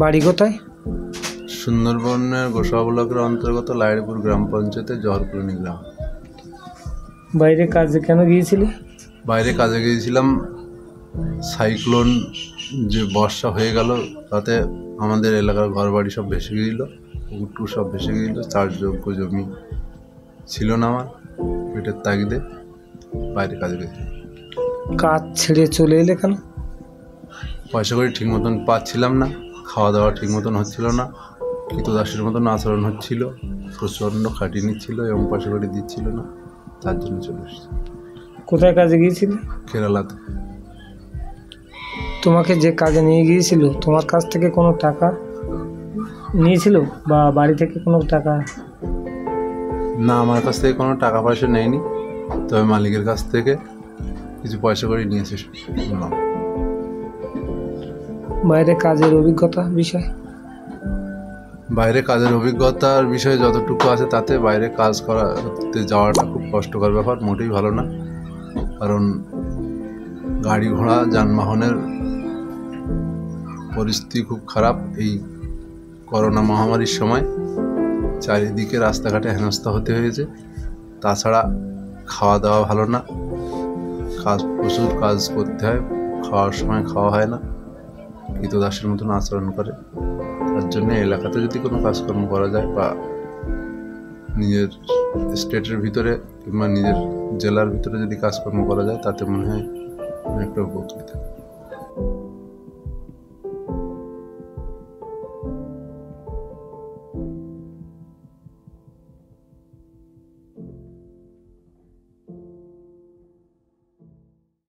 বাড়ি কোথায়? সুন্দরবনের গোসা ব্লকের অন্তর্গত লাইড়পুর গ্রাম পঞ্চায়েতে জহরপুরনি গ্রাম। বাইরে কাজে কেন গিয়েছিলি? বাইরে কাজে গিয়েছিলাম, সাইক্লোন যে বর্ষা হয়ে গেল তাতে আমাদের এলাকার ঘর বাড়ি সব ভেসে গিয়েছিল, পুকুর সব ভেসে গিয়েছিল, চাষযোগ্য জমি ছিল না। আমার পেটের তাগিদে বাইরে কাজে গিয়েছিলাম। কাজ ছেড়ে চলে এলে কেন? পয়সা করি ঠিক মতন পাচ্ছিলাম না, খাওয়া দাওয়া ঠিক মতন হচ্ছিল না, কৃতদাসের মতন আচরণ হচ্ছিল, প্রচণ্ড খাটিয়ে নিচ্ছিল এবং পয়সা করি দিচ্ছিল না, তার জন্য চলে এসেছি। কোথায় কাজে গিয়েছিল? কেরালাতে। তোমাকে যে কাজে নিয়ে গিয়েছিল তোমার কাছ থেকে কোনো টাকা নিয়েছিল বা বাড়ি থেকে কোনো টাকা? না, আমার কাছ থেকে কোনো টাকা পয়সা নেয়নি, তবে মালিকের কাছ থেকে কিছু পয়সা করে নিয়েছে। বাইরে কাজের অভিজ্ঞতা বিষয়? বাইরে কাজের অভিজ্ঞতার বিষয়ে যতটুকু আছে তাতে বাইরে কাজ করতে যাওয়াটা খুব কষ্টকর ব্যাপার, মোটেই ভালো না। কারণ গাড়ি ঘোড়া যানবাহনের পরিস্থিতি খুব খারাপ। এই করোনা মহামারীর সময় চারিদিকে রাস্তাঘাটে হেনস্থা হতে হয়েছে। তাছাড়া খাওয়া দাওয়া ভালো না, কাজ প্রচুর কাজ করতে হয়, খাওয়ার সময় খাওয়া হয় না, কৃতদাসের মতন আচরণ করে। তার জন্য এলাকাতে যদি কোনো কাজকর্ম করা যায় বা নিজের স্টেটের ভিতরে কিংবা নিজের জেলার ভিতরে যদি কাজকর্ম করা যায় তাতে মনে হয় অনেকটা উপকৃত।